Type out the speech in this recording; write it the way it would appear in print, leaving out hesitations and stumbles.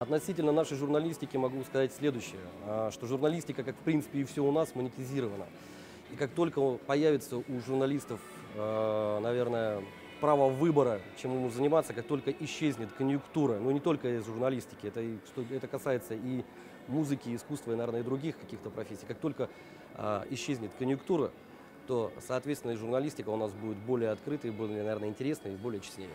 Относительно нашей журналистики могу сказать следующее, что журналистика, как в принципе и все у нас, монетизирована. И как только появится у журналистов, наверное, право выбора, чем ему заниматься, как только исчезнет конъюнктура, но не только из журналистики, это касается и музыки, искусства, и, наверное, и других каких-то профессий, как только исчезнет конъюнктура, то, соответственно, и журналистика у нас будет более открытой, более, наверное, интересной и более честнее.